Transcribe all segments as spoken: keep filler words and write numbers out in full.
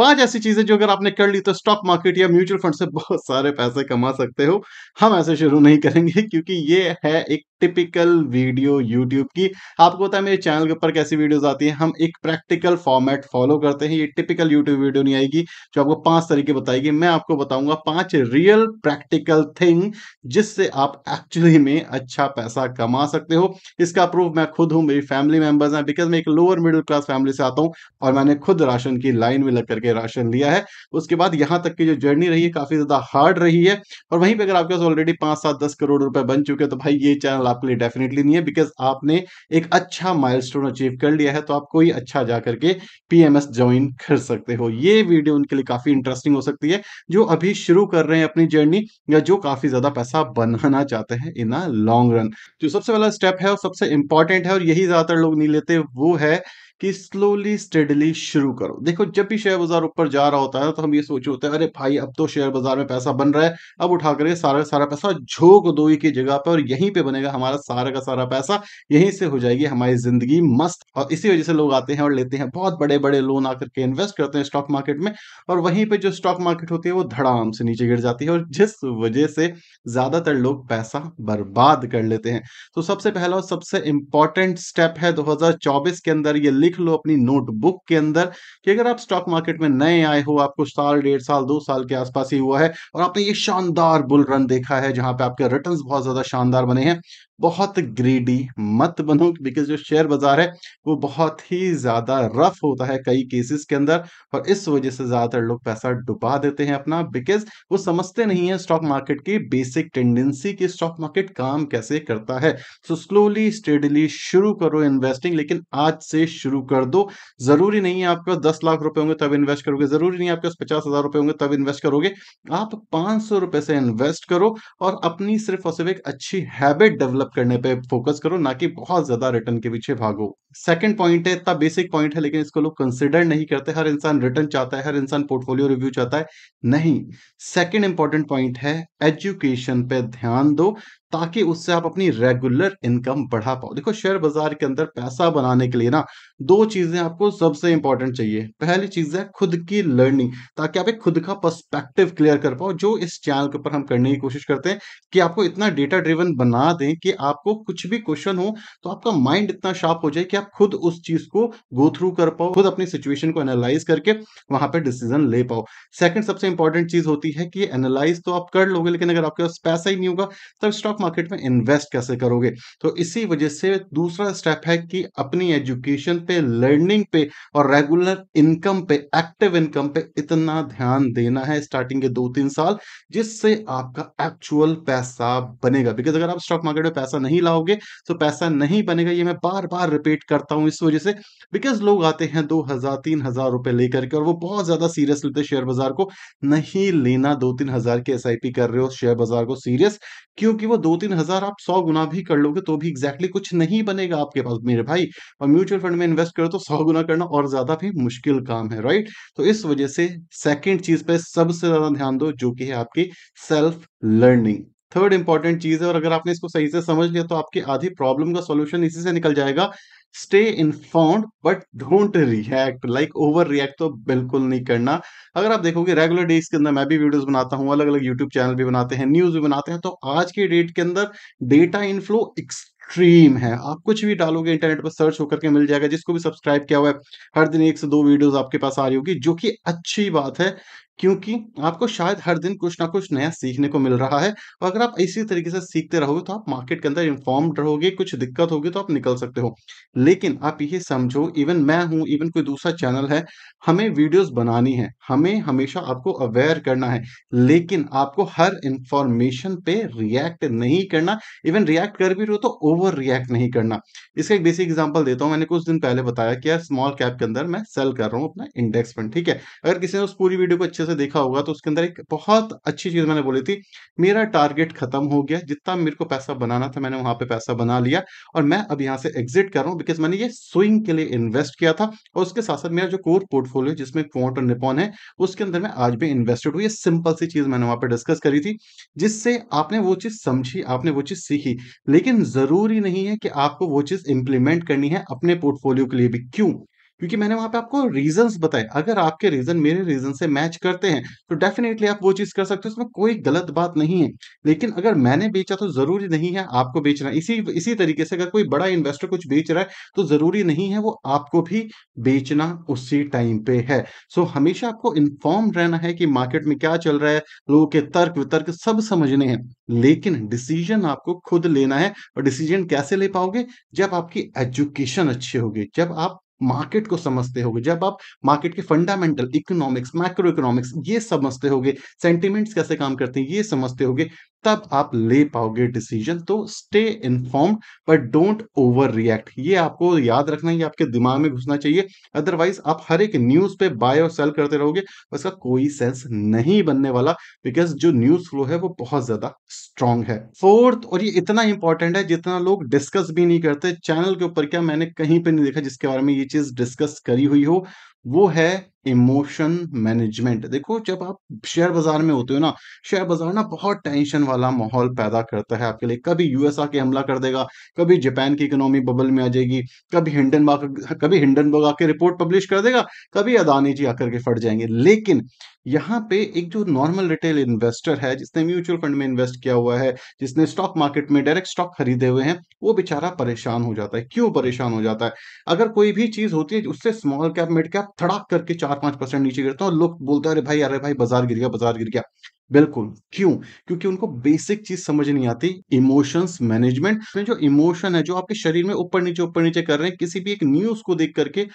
पांच ऐसी चीजें जो अगर आपने कर ली तो स्टॉक मार्केट या म्यूचुअल फंड से बहुत सारे पैसे कमा सकते हो। हम ऐसे शुरू नहीं करेंगे क्योंकि ये है एक टिपिकल वीडियो यूट्यूब की। आपको पता है मेरे चैनल के ऊपर कैसी वीडियोस आती है, हम एक प्रैक्टिकल फॉर्मेट फॉलो करते हैं। ये टिपिकल यूट्यूब वीडियो नहीं आएगी जो आपको पांच तरीके बताएगी। मैं आपको बताऊंगा पांच रियल प्रैक्टिकल थिंग जिससे आप एक्चुअली में अच्छा पैसा कमा सकते हो। इसका प्रूफ मैं खुद हूं, मेरी फैमिली मेंबर्स हैं, बिकॉज मैं एक लोअर मिडिल क्लास फैमिली से आता हूं और मैंने खुद राशन की लाइन में लग करके राशन लिया है। उसके बाद यहाँ तक की जो जर्नी रही है काफी ज्यादा हार्ड रही है। और वहीं पर अगर आपके पास ऑलरेडी पांच सात दस करोड़ रुपए बन चुके तो भाई ये चैनल आपके लिए डेफिनेटली नहीं है, बिकॉज आपने एक अच्छा माइलस्टोन अचीव कर लिया है। तो आप कोई अच्छा जा करके पीएमएस ज्वाइन कर सकते हो। ये वीडियो उनके लिए काफी इंटरेस्टिंग हो सकती है जो अभी शुरू कर रहे हैं अपनी जर्नी या जो काफी ज्यादा पैसा बनाना चाहते हैं इन अ लॉन्ग रन। जो सबसे पहला स्टेप है और सबसे इंपॉर्टेंट है और यही ज्यादातर लोग नहीं लेते वो है कि स्लोली स्टेडली शुरू करो। देखो जब भी शेयर बाजार ऊपर जा रहा होता है तो हम ये सोचे होते हैं अरे भाई अब तो शेयर बाजार में पैसा बन रहा है, अब उठा करके सारा सारा पैसा झोंक दो एक ही जगह पे और यहीं पे बनेगा हमारा सारा का सारा पैसा, यहीं से हो जाएगी हमारी जिंदगी मस्त। और इसी वजह से लोग आते हैं और लेते हैं बहुत बड़े बड़े लोन आकर के इन्वेस्ट करते हैं स्टॉक मार्केट में और वहीं पर जो स्टॉक मार्केट होती है वो धड़ाम से नीचे गिर जाती है और जिस वजह से ज्यादातर लोग पैसा बर्बाद कर लेते हैं। तो सबसे पहला और सबसे इंपॉर्टेंट स्टेप है दो हजार चौबीस के अंदर ये लिख लो अपनी नोटबुक के अंदर कि अगर आप स्टॉक मार्केट में नए आए हो, आपको साल डेढ़ साल दो साल के आसपास ही हुआ है और आपने ये शानदार बुल रन देखा है जहां पे आपके रिटर्न्स बहुत ज्यादा शानदार बने हैं, बहुत ग्रीडी मत बनो बिकॉज जो शेयर बाजार है वो बहुत ही ज्यादा रफ होता है कई केसेस के अंदर और इस वजह से ज्यादातर लोग पैसा डुबा देते हैं अपना, बिकॉज वो समझते नहीं है स्टॉक मार्केट की बेसिक टेंडेंसी कि स्टॉक मार्केट काम कैसे करता है। सो स्लोली स्टेडली शुरू करो इन्वेस्टिंग, लेकिन आज से शुरू कर दो। जरूरी नहीं है आपके पास दस लाख रुपए होंगे तब इन्वेस्ट करोगे, जरूरी नहीं है आपके पास पचास हजार रुपए होंगे तब इन्वेस्ट करोगे। आप पांच सौ रुपए से इन्वेस्ट करो और अपनी सिर्फ और सिर्फ एक अच्छी हैबिट डेवलप करने पे फोकस करो, ना कि बहुत ज्यादा रिटर्न के पीछे भागो। सेकंड पॉइंट है, इतना बेसिक पॉइंट है लेकिन इसको लोग कंसीडर नहीं करते। हर इंसान रिटर्न चाहता है, हर इंसान पोर्टफोलियो रिव्यू चाहता है, नहीं। सेकंड इंपॉर्टेंट पॉइंट है एजुकेशन पे ध्यान दो ताकि उससे आप अपनी रेगुलर इनकम बढ़ा पाओ। देखो शेयर बाजार के अंदर पैसा बनाने के लिए ना दो चीजें आपको सबसे इंपॉर्टेंट चाहिए। पहली चीज है खुद की लर्निंग, ताकि आप एक खुद का पर्सपेक्टिव क्लियर कर पाओ, जो इस चैनल के ऊपर हम करने की कोशिश करते हैं कि आपको इतना डेटा ड्रिवन बना दें कि आपको कुछ भी क्वेश्चन हो तो आपका माइंड इतना शार्प हो जाए कि आप खुद उस चीज को गो थ्रू कर पाओ, खुद अपनी सिचुएशन को एनालाइज करके वहां पर डिसीजन ले पाओ। सेकेंड सबसे इंपॉर्टेंट चीज होती है कि एनालाइज तो आप कर लोगे लेकिन अगर आपके पास पैसा ही नहीं होगा तब स्टॉक मार्केट में इन्वेस्ट कैसे करोगे। तो इसी वजह से दूसरा स्टेप है कि अपनी एजुकेशन पे, लर्निंग पे और रेगुलर इनकम पे, एक्टिव इनकम पे इतना ध्यान देना है स्टार्टिंग के दो तीन साल, जिससे आपका एक्चुअल पैसा बनेगा। बिकॉज अगर आप स्टॉक मार्केट में पैसा नहीं लाओगे तो पैसा नहीं बनेगा, ये मैं बार बार रिपीट करता हूं इस वजह से बिकॉज लोग आते हैं दो हजार तीन हजार रुपए लेकर के और वो बहुत ज्यादा सीरियस लेते हैं शेयर बाजार को। नहीं लेना, दो तीन हजार की एस आई पी कर रहे हो शेयर बाजार को सीरियस, क्योंकि वो दो तीन हजार आप सौ गुना भी कर लोगे तो भी एग्जैक्टली exactly कुछ नहीं बनेगा आपके पास मेरे भाई। और म्यूचुअल फंड में इन्वेस्ट करो तो सौ गुना करना और ज्यादा भी मुश्किल काम है, राइट। तो इस वजह से सेकंड चीज पे सबसे ज्यादा ध्यान दो जो कि है आपकी सेल्फ लर्निंग। थर्ड इंपॉर्टेंट चीज है और अगर आपने इसको सही से समझ लिया तो आपकी आधी प्रॉब्लम का सॉल्यूशन इसी से निकल जाएगा। Stay informed but don't react, like over react तो बिल्कुल नहीं करना। अगर आप देखोगे रेगुलर डेज के अंदर मैं भी वीडियोस बनाता हूं, अलग अलग यूट्यूब चैनल भी बनाते हैं, न्यूज भी बनाते हैं, तो आज के डेट के अंदर डेटा इनफ्लो एक्सट्रीम है। आप कुछ भी डालोगे इंटरनेट पर सर्च होकर के मिल जाएगा, जिसको भी सब्सक्राइब किया हुआ है हर दिन एक से दो वीडियोज आपके पास आ रही होगी, जो कि अच्छी बात है क्योंकि आपको शायद हर दिन कुछ ना कुछ नया सीखने को मिल रहा है। और अगर आप इसी तरीके से सीखते रहोगे तो आप मार्केट के अंदर इन्फॉर्म्ड रहोगे, कुछ दिक्कत होगी तो आप निकल सकते हो। लेकिन आप ये समझो, इवन मैं हूं, इवन कोई दूसरा चैनल है, हमें वीडियोस बनानी है, हमें हमेशा आपको अवेयर करना है, लेकिन आपको हर इंफॉर्मेशन पे रिएक्ट नहीं करना। इवन रिएक्ट कर भी रहे हो तो ओवर रिएक्ट नहीं करना। इसका एक बेसिक एग्जाम्पल देता हूँ। मैंने कुछ दिन पहले बताया कि यार स्मॉल कैप के अंदर मैं सेल कर रहा हूँ अपना इंडेक्स फंड, ठीक है। अगर किसी ने उस पूरी वीडियो को अच्छे से देखा होगा तो उसके अंदर एक बहुत अच्छी चीज मैंने बोली थी, मेरा टारगेट खत्म हो गया, जितना मेरे को पैसा बनाना था मैंने वहां पे पैसा बना लिया और मैं अब यहां से एग्जिट कर रहा हूं बिकॉज मैंने ये स्विंग के लिए इन्वेस्ट किया था और उसके साथ साथ मेरा जो कोर पोर्टफोलियो जिसमें क्वांट और निप्पॉन है उसके अंदर मैं आज भी इन्वेस्टेड हूं। ये सिंपल सी चीज मैंने वहां पर डिस्कस करी थी, जिससे आपने वो चीज समझी, आपने वो चीज सीखी। लेकिन जरूरी नहीं है कि आपको वो चीज इंप्लीमेंट करनी है अपने पोर्टफोलियो के लिए भी। क्यों? क्योंकि मैंने वहां पे आपको रीजंस बताए। अगर आपके रीजन मेरे रीजन से मैच करते हैं तो डेफिनेटली आप वो चीज कर सकते हो, इसमें कोई गलत बात नहीं है। लेकिन अगर मैंने बेचा तो जरूरी नहीं है आपको बेचना। इसी इसी तरीके से अगर कोई बड़ा इन्वेस्टर कुछ बेच रहा है तो जरूरी नहीं है वो आपको भी बेचना उसी टाइम पे है। सो हमेशा आपको इन्फॉर्म रहना है कि मार्केट में क्या चल रहा है, लोगों के तर्क वितर्क सब समझने हैं, लेकिन डिसीजन आपको खुद लेना है। और डिसीजन कैसे ले पाओगे? जब आपकी एजुकेशन अच्छी होगी, जब आप मार्केट को समझते होगे, जब आप मार्केट के फंडामेंटल, इकोनॉमिक्स, मैक्रो इकोनॉमिक्स ये समझते होगे, सेंटिमेंट्स कैसे काम करते हैं ये समझते होगे, तब आप ले पाओगे डिसीजन। तो stay informed but don't over react, ये आपको याद रखना है, ये आपके दिमाग में घुसना चाहिए। अदरवाइज आप हर एक न्यूज पे बाय और सेल करते रहोगे, उसका कोई सेंस नहीं बनने वाला, बिकॉज जो न्यूज फ्लो है वो बहुत ज्यादा स्ट्रांग है। फोर्थ, और ये इतना इंपॉर्टेंट है जितना लोग डिस्कस भी नहीं करते, चैनल के ऊपर क्या मैंने कहीं पर नहीं देखा जिसके बारे में ये चीज डिस्कस करी हुई हो, वो है इमोशन मैनेजमेंट। देखो जब आप शेयर बाजार में होते हो ना, शेयर बाजार ना बहुत टेंशन वाला माहौल पैदा करता है आपके लिए। कभी यूएस आके हमला कर देगा, कभी जापान की इकोनॉमी बबल में आ जाएगी, कभी हिंडनबर्ग कभी हिंडनबर्ग आके रिपोर्ट पब्लिश कर देगा, कभी अदानी जी आकर के फट जाएंगे। लेकिन यहाँ पे एक जो नॉर्मल रिटेल इन्वेस्टर है, जिसने म्यूचुअल फंड में इन्वेस्ट किया हुआ है, जिसने स्टॉक मार्केट में डायरेक्ट स्टॉक खरीदे हुए हैं, वो बेचारा परेशान हो जाता है। क्यों परेशान हो जाता है? अगर कोई भी चीज होती है उससे स्मॉल कैप मिड कैप थड़ाक करके चार पांच परसेंट नीचे गिरता है और लोग बोलते हैं अरे भाई अरे भाई बाजार गिर गया बाजार गिर गया। बिल्कुल, क्यों? क्योंकि उनको बेसिक चीज समझ नहीं आती, इमोशंस मैनेजमेंट। में जो इमोशन है जो आपके शरीर में ऊपर नीचे ऊपर नीचे कर रहे हैं, किसी भी एक न्यूज को देख करके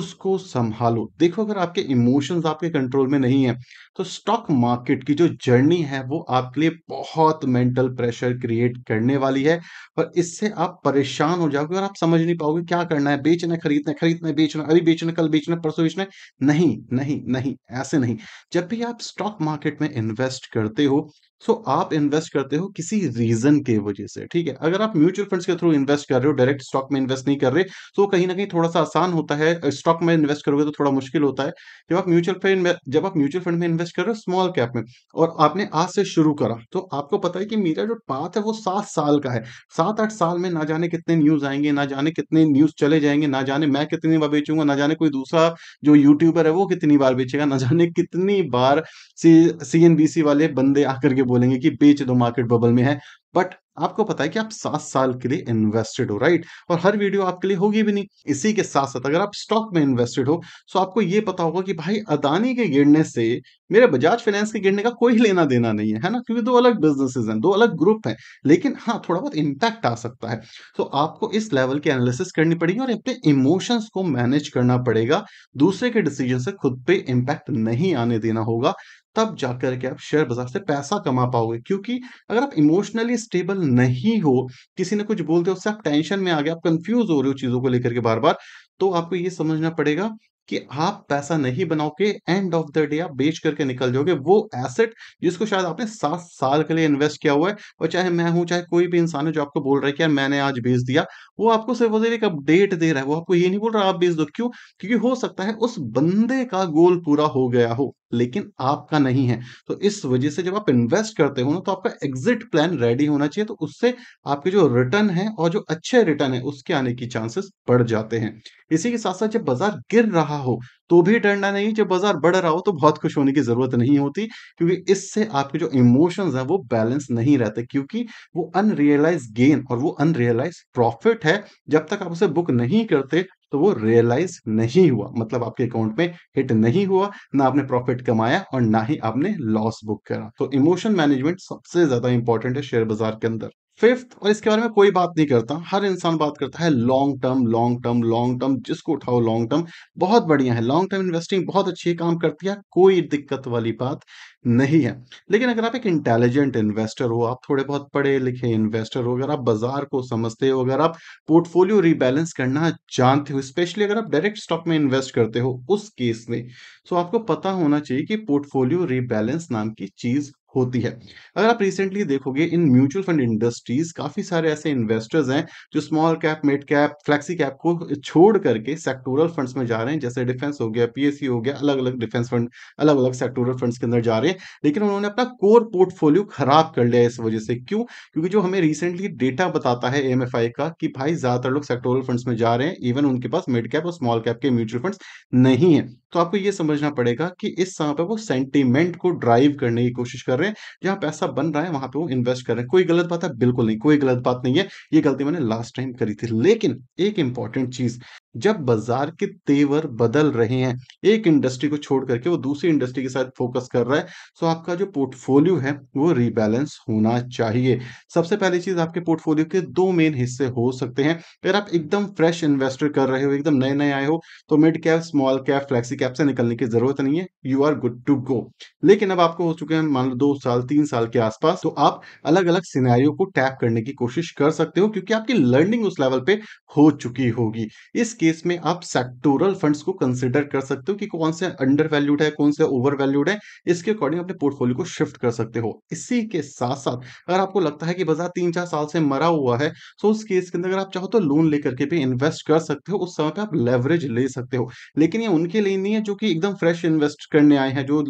उसको संभालो। देखो अगर आपके इमोशंस आपके कंट्रोल में नहीं है तो स्टॉक मार्केट की जो जर्नी है वो आपके लिए बहुत मेंटल प्रेशर क्रिएट करने वाली है और इससे आप परेशान हो जाओगे और आप समझ नहीं पाओगे क्या करना है, बेचना खरीदना खरीदना बेचना, अभी बेचना कल बेचना परसों बेचना। नहीं नहीं नहीं, ऐसे नहीं। जब भी आप स्टॉक मार्केट में इन्वेस्ट करते हो सो आप इन्वेस्ट करते हो किसी रीजन के वजह से, ठीक है। अगर आप म्यूचुअल फंड्स के थ्रू इन्वेस्ट कर रहे हो, डायरेक्ट स्टॉक में इन्वेस्ट नहीं कर रहे, तो कहीं ना कहीं थोड़ा सा आसान होता है। स्टॉक में इन्वेस्ट करोगे तो थोड़ा मुश्किल होता है। जब आप म्यूचुअल फंड जब आप म्यूचुअल फंड में इन्वेस्ट कर रहे हो स्मॉल कैप में और आपने आज से शुरू करा, तो आपको पता है कि मेरा जो पाथ है वो सात साल का है। सात आठ साल में ना जाने कितने न्यूज आएंगे, ना जाने कितने न्यूज चले जाएंगे, ना जाने मैं कितनी बार बेचूंगा, ना जाने कोई दूसरा जो यूट्यूबर है वो कितनी बार बेचेगा, ना जाने कितनी बार सी एन बी सी वाले बंदे आकर के बोलेंगे कि बेच दो मार्केट बबल में है। बट आपको पता है कि आप सात साल के लिए इन्वेस्टेड हो, राइट? और हर वीडियो आपके लिए होगी भी नहीं। इसी के साथ साथ अगर आप स्टॉक में इन्वेस्टेड हो तो आपको ये पता होगा कि भाई अदानी के गिरने से मेरे बजाज फाइनेंस के गिरने का कोई लेना देना नहीं है, है ना? क्योंकि दो अलग बिजनेसेस हैं, दो अलग ग्रुप हैं, लेकिन हाँ थोड़ा बहुत इंपैक्ट आ सकता है। तो आपको इस लेवल की एनालिसिस करनी पड़ेगी और अपने इमोशंस को मैनेज करना पड़ेगा। दूसरे के डिसीजन से खुद पे इम्पैक्ट नहीं आने देना होगा, तब जाकर के आप शेयर बाजार से पैसा कमा पाओगे। क्योंकि अगर आप इमोशनली स्टेबल नहीं हो, किसी ने कुछ बोल दिया उससे आप टेंशन में आ गए, आप कंफ्यूज हो रहे हो चीजों को लेकर के बार बार, तो आपको ये समझना पड़ेगा कि आप पैसा नहीं बनाओगे, एंड ऑफ द डे आप बेच करके निकल जाओगे वो एसेट जिसको शायद आपने सात साल के लिए इन्वेस्ट किया हुआ है। और चाहे मैं हूं चाहे कोई भी इंसान है जो आपको बोल रहा है कि यार मैंने आज बेच दिया, वो आपको सिर्फ वो एक अपडेट दे रहा है, वो आपको ये नहीं बोल रहा आप बेच दो। क्यों? क्योंकि हो सकता है उस बंदे का गोल पूरा हो गया हो लेकिन आपका नहीं है। तो इस वजह से जब आप इन्वेस्ट करते हो ना तो आपका एग्जिट प्लान रेडी होना चाहिए, तो उससे आपके जो रिटर्न है और जो अच्छे रिटर्न है उसके आने की चांसेस बढ़ जाते हैं। इसी के साथ साथ जब बाजार गिर रहा हो तो भी डरना नहीं, जब बाजार बढ़ रहा हो तो बहुत खुश होने की जरूरत नहीं होती, क्योंकि इससे आपके जो इमोशंस हैं वो बैलेंस नहीं रहते, क्योंकि वो अनरियलाइज गेन और वो अनरियलाइज प्रॉफिट है। जब तक आप उसे बुक नहीं करते तो वो रियलाइज नहीं हुआ, मतलब आपके अकाउंट में हिट नहीं हुआ, ना आपने प्रॉफिट कमाया और ना ही आपने लॉस बुक करा। तो इमोशन मैनेजमेंट सबसे ज्यादा इंपॉर्टेंट है शेयर बाजार के अंदर। फिफ्थ, और इसके बारे में कोई बात नहीं करता, हर इंसान बात करता है long term long term long term, जिसको उठाओ लॉन्ग टर्म बहुत बढ़िया है, लॉन्ग टर्म इन्वेस्टिंग बहुत अच्छी है, काम करती है, कोई दिक्कत वाली बात नहीं है। लेकिन अगर आप एक इंटेलिजेंट इन्वेस्टर हो, आप थोड़े बहुत पढ़े लिखे इन्वेस्टर हो, अगर आप बाजार को समझते हो, अगर आप पोर्टफोलियो रीबैलेंस करना जानते हो, स्पेशली अगर आप डायरेक्ट स्टॉक में इन्वेस्ट करते हो उस केस में, तो आपको पता होना चाहिए कि पोर्टफोलियो रीबैलेंस नाम की चीज होती है। अगर आप रिसेंटली देखोगे इन म्यूचुअल फंड इंडस्ट्रीज काफी सारे ऐसे इन्वेस्टर्स हैं जो small cap, mid cap, flexi cap को छोड़ करके सेक्टोरल फंड्स में जा रहे हैं, जैसे डिफेंस हो गया, पीएससी हो गया, अलग अलग डिफेंस फंड, अलग अलग सेक्टोरल फंड्स के अंदर जा रहे हैं। लेकिन उन्होंने अपना कोर पोर्टफोलियो खराब कर लिया इस वजह से। क्यों? क्योंकि जो हमें रिसेंटली डेटा बताता है एएमएफआई का कि भाई ज्यादातर लोग सेक्टोरल फंड्स में जा रहे हैं, इवन उनके पास मिड कैप और स्मॉल कैप के म्यूचुअल फंड्स नहीं है। तो आपको यह समझना पड़ेगा कि इस समय पर वो सेंटीमेंट को ड्राइव करने की कोशिश कर रहे हैं, जहां पैसा बन रहा है वहां पे वो इन्वेस्ट कर रहे हैं। कोई गलत बात है? बिल्कुल नहीं, कोई गलत बात नहीं है। ये गलती मैंने लास्ट टाइम करी थी। लेकिन एक इंपॉर्टेंट चीज, जब बाजार के तेवर बदल रहे हैं, एक इंडस्ट्री को छोड़ करके वो दूसरी इंडस्ट्री के साथ फोकस कर रहा है, तो आपका जो पोर्टफोलियो है वो रीबैलेंस होना चाहिए। सबसे पहली चीज, आपके पोर्टफोलियो के दो मेन हिस्से हो सकते हैं। अगर आप एकदम फ्रेश इन्वेस्टर कर रहे हो, एकदम नए नए आए हो, तो mid cap, small cap, flexi cap से निकलने की जरूरत नहीं है, you are good to go. लेकिन अब आपको हो चुके हैं मान लो दो साल तीन साल के आसपास, तो आप अलग अलग सिनेरियो को टैप करने की कोशिश कर सकते हो, क्योंकि आपकी लर्निंग उस लेवल पे हो चुकी होगी। इस केस में आप सेक्टोरल फंड्स को कंसीडर कर सकते हो कि कौन से अंडर वैल्यूड है, कौन से ओवर वैल्यूड है, इसके अकॉर्डिंग अपने पोर्टफोलियो को शिफ्ट कर सकते हो। इसी के साथ साथ अगर आपको लगता है कि बाजार तीन चार साल से मरा हुआ है, तो उस केस के अंदर अगर आप चाहो तो लोन लेकर के भी इन्वेस्ट कर सकते हो। उस समय पे आप लेवरेज ले सकते हो, लेकिन ये उनके लिए नहीं है जो कि एकदम फ्रेश इन्वेस्ट करने आए हैं, जो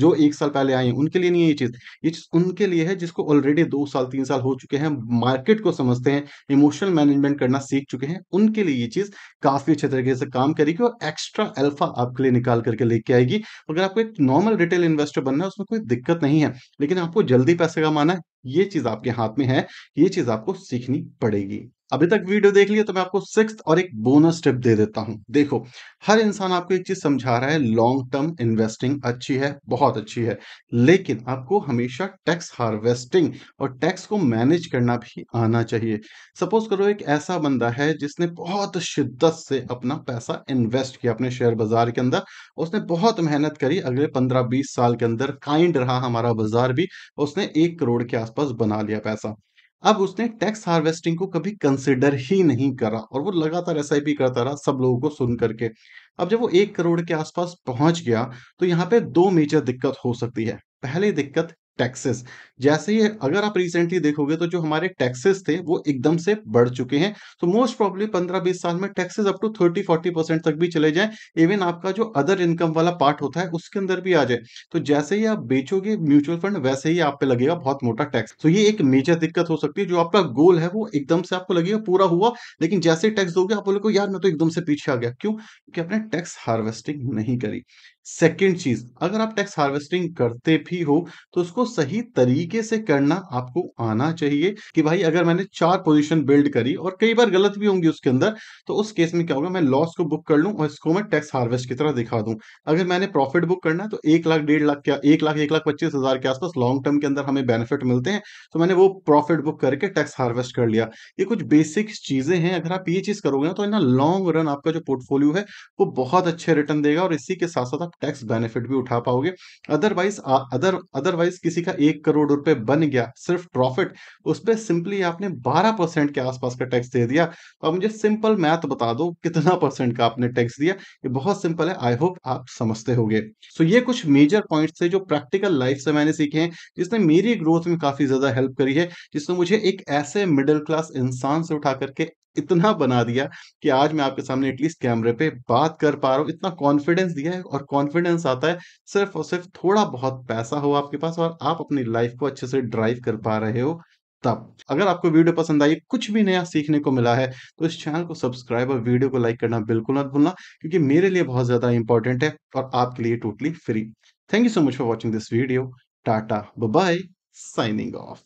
जो एक साल पहले आए हैं, उनके लिए नहीं है ये चीज। ये चीज उनके लिए है जिसको ऑलरेडी दो साल तीन साल हो चुके हैं, मार्केट को समझते हैं, इमोशनल मैनेजमेंट करना सीख चुके हैं। उनके लिए ये चीज काफी अच्छे तरीके से काम करेगी और एक्स्ट्रा अल्फा आपके लिए निकाल करके लेके आएगी। अगर आपको एक नॉर्मल रिटेल इन्वेस्टर बनना है उसमें कोई दिक्कत नहीं है, लेकिन आपको जल्दी पैसे कमाना है, ये चीज आपके हाथ में है, ये चीज आपको सीखनी पड़ेगी। अभी तक वीडियो देख लिया तो मैं आपको सिक्स्थ और एक बोनस टिप दे देता हूं। देखो, हर इंसान आपको एक चीज समझा रहा है, लॉन्ग टर्म इन्वेस्टिंग अच्छी है, बहुत अच्छी है, लेकिन आपको हमेशा टैक्स हार्वेस्टिंग और टैक्स को मैनेज करना भी आना चाहिए। सपोज करो एक ऐसा बंदा है जिसने बहुत शिद्दत से अपना पैसा इन्वेस्ट किया अपने शेयर बाजार के अंदर, उसने बहुत मेहनत करी, अगले पंद्रह बीस साल के अंदर काइंड रहा हमारा बाजार भी, उसने एक करोड़ के आसपास बना लिया पैसा। अब उसने टैक्स हार्वेस्टिंग को कभी कंसिडर ही नहीं करा और वो लगातार ऐसा ही करता रहा सब लोगों को सुन करके। अब जब वो एक करोड़ के आसपास पहुंच गया तो यहाँ पे दो मेजर दिक्कत हो सकती है। पहली दिक्कत टैक्सेस, जैसे ही अगर आप रिसेंटली देखोगे तो जो हमारे टैक्सेस थे वो एकदम से बढ़ चुके हैं। तो मोस्ट प्रॉब्ली पंद्रह बीस साल में taxes up to thirty forty percent तक भी चले जाएं, इवन आपका जो अदर इनकम वाला पार्ट होता है उसके अंदर भी आ जाए। तो जैसे ही आप बेचोगे म्यूचुअल फंड, वैसे ही आप पे लगेगा बहुत मोटा टैक्स। तो ये एक मेजर दिक्कत हो सकती है। जो आपका गोल है वो एकदम से आपको लगेगा पूरा हुआ, लेकिन जैसे ही टैक्स दोगे आप बोलोगे यार मैं तो एकदम से पीछे आ गया। क्यों? क्योंकि आपने टैक्स हार्वेस्टिंग नहीं करी। सेकेंड चीज, अगर आप टैक्स हार्वेस्टिंग करते भी हो तो उसको सही तरीके से करना आपको आना चाहिए कि भाई अगर मैंने चार पोजीशन बिल्ड करी और कई बार गलत भी होंगी उसके अंदर, तो उस केस में क्या होगा, मैं लॉस को बुक कर लूं और इसको मैं टैक्स हार्वेस्ट की तरह दिखा दूं। अगर मैंने प्रॉफिट बुक करना है तो एक लाख डेढ़ लाख क्या एक लाख एक लाख पच्चीस हजार के आसपास लॉन्ग टर्म के अंदर हमें बेनिफिट मिलते हैं, तो मैंने वो प्रॉफिट बुक करके टैक्स हार्वेस्ट कर लिया। ये कुछ बेसिक चीजें हैं, अगर आप ये चीज करोगे ना तो ना लॉन्ग रन आपका जो पोर्टफोलियो है वो बहुत अच्छे रिटर्न देगा और इसी के साथ साथ आप टैक्स बेनिफिट भी उठा पाओगे। अदरवाइज अदर अदरवाइज किसी का एक करोड़ रुपए बन गया सिर्फ प्रॉफिट, उस पे सिंपली आपने बारह परसेंट के आसपास का टैक्स दे दिया। अब मुझे सिंपल मैथ बता दो कितना परसेंट का आपने टैक्स दिया। ये बहुत सिंपल है, आई होप आप समझते होगे। सो ये कुछ मेजर पॉइंट्स थे जो प्रैक्टिकल लाइफ से मैंने सीखे हैं, जिसने मेरी ग्रोथ में काफी ज्यादा हेल्प करी है, जिसने मुझे एक ऐसे मिडिल क्लास इंसान से उठा करके इतना बना दिया कि आज मैं आपके सामने एटलीस्ट कैमरे पे बात कर पा रहा हूँ। इतना कॉन्फिडेंस दिया है, और कॉन्फिडेंस आता है सिर्फ और सिर्फ थोड़ा बहुत पैसा हो आपके पास और आप अपनी लाइफ को अच्छे से ड्राइव कर पा रहे हो तब। अगर आपको वीडियो पसंद आई, कुछ भी नया सीखने को मिला है, तो इस चैनल को सब्सक्राइब और वीडियो को लाइक करना बिल्कुल मत भूलना, क्योंकि मेरे लिए बहुत ज्यादा इंपॉर्टेंट है और आपके लिए totally free. Thank you so much for watching this video. Tata bye bye, signing of.